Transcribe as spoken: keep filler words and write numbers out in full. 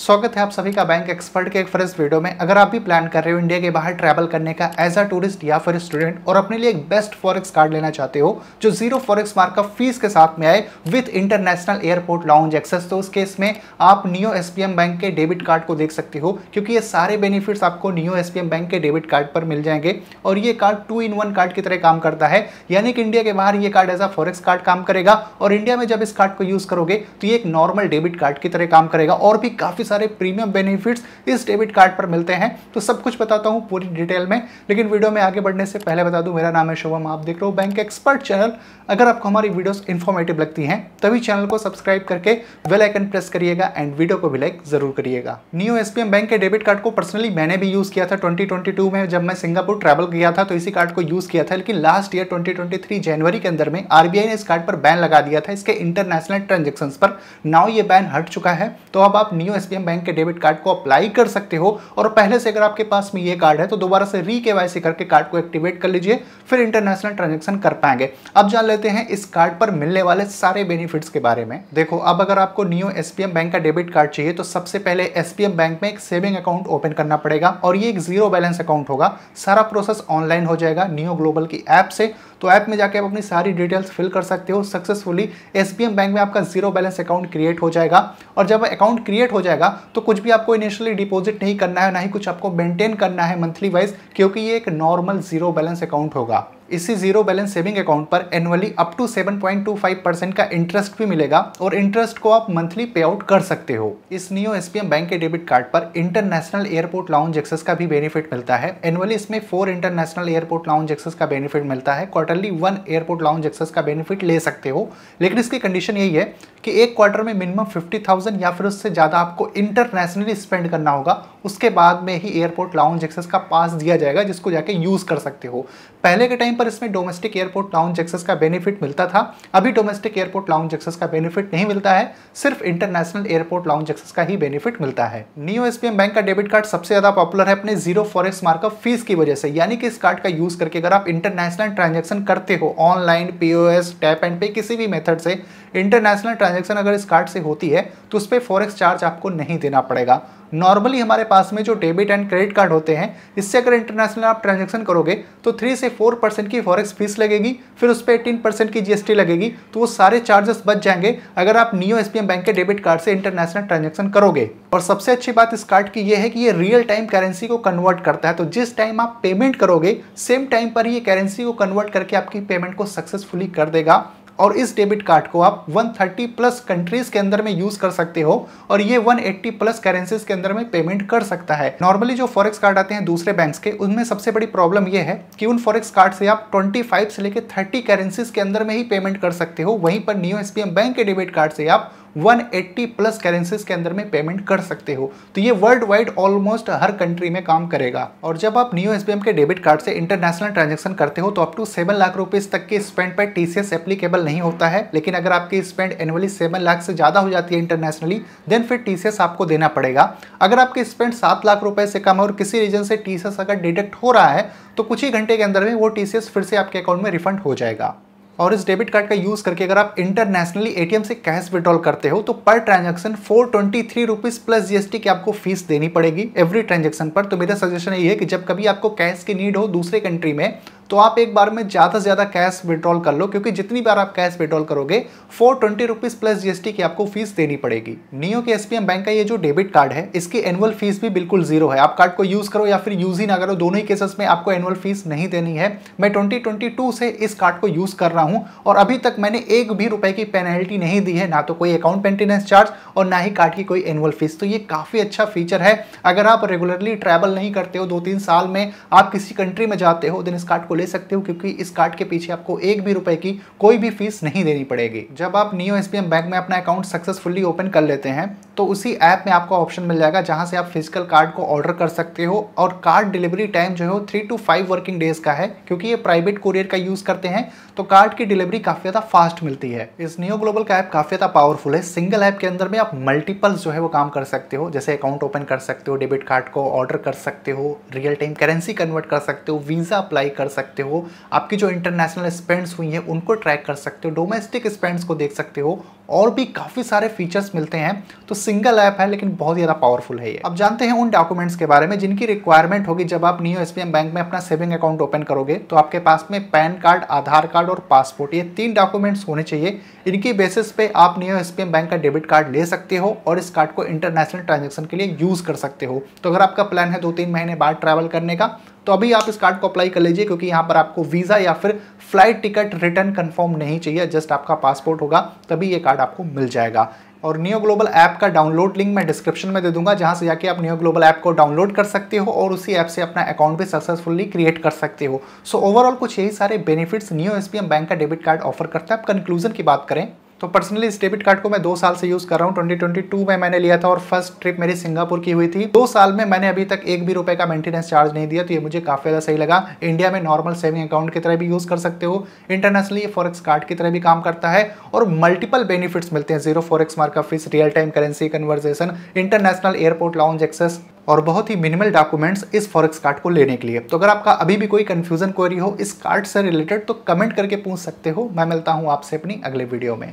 स्वागत है आप सभी का बैंक एक्सपर्ट के एक फ्रेश वीडियो में। अगर आप भी प्लान कर रहे हो इंडिया के बाहर ट्रैवल करने का एज अ टूरिस्ट या फिर स्टूडेंट और अपने लिए एक बेस्ट फॉरेक्स कार्ड लेना चाहते हो जो जीरो फॉरेक्स मार्कअप फीस के साथ में आए with international airport lounge access, तो उस केस में आप नियो एसबीएम बैंक के डेबिट कार्ड को देख सकते हो, क्योंकि ये सारे बेनिफिट्स आपको नियो एसबीएम बैंक के डेबिट कार्ड पर मिल जाएंगे। और ये card two in one card की तरह काम करता है, यानी कि इंडिया के बाहर ये card as a forex card काम करेगा और इंडिया में जब इस कार्ड को यूज करोगे तो ये एक नॉर्मल डेबिट कार्ड की तरह काम करेगा। और भी काफी सारे प्रीमियम बेनिफिट्स इस डेबिट कार्ड पर मिलते हैं, तो सब कुछ बताता हूं पूरी डिटेल में। लेकिन वीडियो में आगे बढ़ने से पहले बता दूं, मेरा नाम है शुभम, आप देख रहे हो बैंक एक्सपर्ट चैनल। अगर आपको हमारी वीडियोस इंफॉर्मेटिव लगती हैं तभी चैनल को सब्सक्राइब करके बेल आइकन प्रेस करिएगा एंड वीडियो को भी लाइक जरूर करिएगा। नियो एसबीएम बैंक के डेबिट कार्ड को पर्सनली मैंने भी यूज किया था ट्वेंटी ट्वेंटी टू में, जब मैं सिंगापुर ट्रैवल किया था तो इसी कार्ड को यूज किया था। लेकिन last year twenty twenty three जनवरी के अंदर में आरबीआई ने इस कार्ड पर बैन लगा दिया था इसके इंटरनेशनल ट्रांजैक्शंस पर। नाउ ये बैन हट चुका है, तो अब आप नियो एसबीएम बैंक के डेबिट कार्ड को अप्लाई कर सकते हो। और पहले से अगर आपके पास में ये कार्ड है तो दोबारा से री केवाईसी करके कार्ड को एक्टिवेट कर लीजिए, फिर इंटरनेशनल ट्रांजैक्शन कर पाएंगे। अब जान लेते हैं इस कार्ड पर मिलने वाले सारे बेनिफिट्स के बारे में। देखो, अब अगर आपको नियो एसबीएम बैंक का डेबिट कार्ड चाहिए तो सबसे पहले एसबीएम बैंक में एक सेविंग अकाउंट ओपन करना पड़ेगा और ये एक जीरो बैलेंस अकाउंट होगा। सारा प्रोसेस ऑनलाइन हो जाएगा नियो ग्लोबल की ऐप से, तो ऐप में जाके आप अपनी सारी डिटेल्स फिल कर सकते हो। सक्सेसफुली एसबीएम बैंक में आपका जीरो बैलेंस अकाउंट क्रिएट हो जाएगा। और जब अकाउंट क्रिएट हो जाएगा तो कुछ भी आपको इनिशियली डिपॉजिट नहीं करना है, ना ही कुछ आपको मेंटेन करना है मंथली वाइज, क्योंकि ये एक नॉर्मल जीरो बैलेंस अकाउंट होगा। इसी जीरो बैलेंस सेविंग अकाउंट पर annually up to seven point two five percent का इंटरेस्ट भी मिलेगा और इंटरेस्ट को आप मंथली पे आउट कर सकते हो। इस नियो एसबीएम बैंक के डेबिट कार्ड पर इंटरनेशनल एयरपोर्ट लाउंज एक्सेस का भी बेनिफिट मिलता है। एनुअली इसमें four international airport lounge access का बेनिफिट मिलता है। Quarterly one airport lounge access का बेनिफिट ले सकते हो, लेकिन इसकी कंडीशन यही है कि एक क्वार्टर में मिनिमम फिफ्टी थाउजेंड या फिर उससे ज़्यादा आपको इंटरनेशनली स्पेंड करना होगा, उसके बाद में ही एयरपोर्ट लाउंज एक्सेस का पास दिया जाएगा जिसको जाके यूज़ कर सकते हो। पहले के टाइम पर इसमें डोमेस्टिक एयरपोर्ट लाउंज एक्सेस का बेनिफिट मिलता था, अभी डोमेस्टिक एयरपोर्ट लाउंज एक्सेस का बेनिफिट नहीं मिलता है, सिर्फ इंटरनेशनल एयरपोर्ट लाउंज एक्सेस का ही बेनिफिट मिलता है। नियो एसबीएम बैंक का डेबिट कार्ड सबसे ज़्यादा पॉपुलर है अपने जीरो फॉरेक्स मार्कअप फीस की वजह से, यानी कि इस कार्ड का यूज़ करके अगर आप इंटरनेशनल ट्रांजेक्शन करते हो ऑनलाइन, पीओएस, टैप एंड पे, किसी भी मेथड से इंटरनेशनल ट्रांजेक्शन अगर इस कार्ड से होती है तो उस पर फॉरेक्स चार्ज आपको नहीं देना पड़ेगा। नॉर्मली हमारे पास में जो डेबिट एंड क्रेडिट कार्ड होते हैं, इससे अगर इंटरनेशनल आप ट्रांजैक्शन करोगे तो थ्री से फोर परसेंट की फॉरेक्स फीस लगेगी, फिर उस पर एटीन परसेंट की जीएसटी लगेगी, तो वो सारे चार्जेस बच जाएंगे अगर आप नियो एसबीएम बैंक के डेबिट कार्ड से इंटरनेशनल ट्रांजैक्शन करोगे। और सबसे अच्छी बात इस कार्ड की ये है कि ये रियल टाइम करेंसी को कन्वर्ट करता है, तो जिस टाइम आप पेमेंट करोगे सेम टाइम पर ये करेंसी को कन्वर्ट करके आपकी पेमेंट को सक्सेसफुली कर देगा। और इस डेबिट कार्ड को आप वन थर्टी प्लस कंट्रीज के अंदर में यूज कर सकते हो और ये वन एटी प्लस करेंसीज के अंदर में पेमेंट कर सकता है। नॉर्मली जो फॉरेक्स कार्ड आते हैं दूसरे बैंक्स के, उनमें सबसे बड़ी प्रॉब्लम ये है कि उन फॉरेक्स कार्ड से आप ट्वेंटी फाइव से लेकर थर्टी करेंसीज के अंदर में ही पेमेंट कर सकते हो। वहीं पर नियो एसबीएम बैंक के डेबिट कार्ड से आप वन एटी प्लस करेंसीज के अंदर में पेमेंट कर सकते हो, तो ये वर्ल्ड वाइड ऑलमोस्ट हर कंट्री में काम करेगा। और जब आप नियो एसबीएम के डेबिट कार्ड से इंटरनेशनल ट्रांजैक्शन करते हो तो up to seven lakh rupees तक के स्पेंड पर टीसीएस एप्लीकेबल नहीं होता है। लेकिन अगर आपकी स्पेंड एनुअली सेवन लाख से ज़्यादा हो जाती है इंटरनेशनली, देन फिर टीसीएस आपको देना पड़ेगा। अगर आपकी स्पेंड सात लाख रुपये से कम है और किसी रीजन से टीसीएस अगर डिडक्ट हो रहा है तो कुछ ही घंटे के अंदर में वो टीसीएस फिर से आपके अकाउंट में रिफंड हो जाएगा। और इस डेबिट कार्ड का यूज़ करके अगर आप इंटरनेशनली एटीएम से कैश विड्रॉल करते हो तो per transaction four twenty three rupees plus GST की आपको फीस देनी पड़ेगी एवरी ट्रांजैक्शन पर। तो मेरा सजेशन ये है कि जब कभी आपको कैश की नीड हो दूसरे कंट्री में तो आप एक बार में ज़्यादा से ज़्यादा कैश विड्रॉल कर लो, क्योंकि जितनी बार आप कैश विड्रॉल करोगे four twenty rupees plus GST की आपको फीस देनी पड़ेगी। नियो के एसबीएम बैंक का ये जो डेबिट कार्ड है इसकी एनुअल फीस भी बिल्कुल जीरो है। आप कार्ड को यूज़ करो या फिर यूज़ ही ना करो, दोनों ही केसेस में आपको एनुअल फीस नहीं देनी है। मैं ट्वेंटी ट्वेंटी टू से इस कार्ड को यूज़ कर रहा हूँ और अभी तक मैंने एक भी रुपये की पेनल्टी नहीं दी है, ना तो कोई अकाउंट मेंटेनेंस चार्ज और ना ही कार्ड की कोई एनुअल फीस। तो ये काफ़ी अच्छा फीचर है। अगर आप रेगुलरली ट्रैवल नहीं करते हो, दो तीन साल में आप किसी कंट्री में जाते हो, देन इस कार्ड को ले सकते हो, क्योंकि इस कार्ड के पीछे आपको एक भी रुपए की कोई भी फीस नहीं देनी पड़ेगी। जब आप नियो एसबीएम बैंक में अपना अकाउंट सक्सेसफुली ओपन कर लेते हैं तो उसी ऐप में आपको ऑप्शन मिल जाएगा जहां से आप फिजिकल कार्ड को ऑर्डर कर सकते हो। और कार्ड डिलीवरी टाइम जो है वो three to five working days का है, क्योंकि ये प्राइवेट कुरियर का यूज़ करते हैं तो कार्ड की डिलीवरी काफ़ी ज़्यादा फास्ट मिलती है। इस नियो ग्लोबल का ऐप काफ़ी ज़्यादा पावरफुल है। सिंगल ऐप के अंदर में आप मल्टीपल्स जो है वो काम कर सकते हो, जैसे अकाउंट ओपन कर सकते हो, डेबिट कार्ड को ऑर्डर कर सकते हो, रियल टाइम करेंसी कन्वर्ट कर सकते हो, वीज़ा अप्लाई कर सकते हो, आपकी जो इंटरनेशनल स्पेंड्स हुई हैं उनको ट्रैक कर सकते हो, डोमेस्टिक स्पेंड्स को देख सकते हो और भी काफ़ी सारे फीचर्स मिलते हैं। तो सिंगल ऐप है लेकिन बहुत ज़्यादा पावरफुल है ये। अब जानते हैं उन डॉक्यूमेंट्स के बारे में जिनकी रिक्वायरमेंट होगी जब आप नियो एसबीएम बैंक में अपना सेविंग अकाउंट ओपन करोगे। तो आपके पास में पैन कार्ड, आधार कार्ड और पासपोर्ट, ये तीन डॉक्यूमेंट्स होने चाहिए। इनकी बेसिस पे आप नियो एसबीएम बैंक का डेबिट कार्ड ले सकते हो और इस कार्ड को इंटरनेशनल ट्रांजेक्शन के लिए यूज़ कर सकते हो। तो अगर आपका प्लान है दो तीन महीने बाद ट्रैवल करने का तो अभी आप इस कार्ड को अप्लाई कर लीजिए, क्योंकि यहाँ पर आपको वीज़ा या फिर फ्लाइट टिकट रिटर्न कंफर्म नहीं चाहिए, जस्ट आपका पासपोर्ट होगा तभी ये कार्ड आपको मिल जाएगा। और नियो ग्लोबल ऐप का डाउनलोड लिंक मैं डिस्क्रिप्शन में दे दूंगा, जहां से जाके आप नियो ग्लोबल ऐप को डाउनलोड कर सकते हो और उसी ऐप से अपना अकाउंट भी सक्सेसफुली क्रिएट कर सकते हो। सो ओवरऑल कुछ यही सारे बेनिफिट्स नियो एसबीएम बैंक का डेबिट कार्ड ऑफर करता है। अब कंक्लूजन की बात करें तो पर्सनली इस डेबिट कार्ड को मैं दो साल से यूज़ कर रहा हूँ। ट्वेंटी ट्वेंटी टू में मैंने लिया था और फर्स्ट ट्रिप मेरी सिंगापुर की हुई थी। दो साल में मैंने अभी तक एक भी रुपए का मेंटेनेंस चार्ज नहीं दिया, तो ये मुझे काफ़ी ज़्यादा सही लगा। इंडिया में नॉर्मल सेविंग अकाउंट की तरह भी यूज़ कर सकते हो, इंटरनेशनली ये फॉरेक्स कार्ड की तरह भी काम करता है और मल्टीपल बेनिफिट्स मिलते हैं। Zero forex markup fees, real time currency conversion, international airport lounge access और बहुत ही मिनिमल डॉक्यूमेंट्स इस फॉरेक्स कार्ड को लेने के लिए। तो अगर आपका अभी भी कोई कंफ्यूजन क्वेरी हो इस कार्ड से रिलेटेड तो कमेंट करके पूछ सकते हो। मैं मिलता हूँ आपसे अपनी अगले वीडियो में।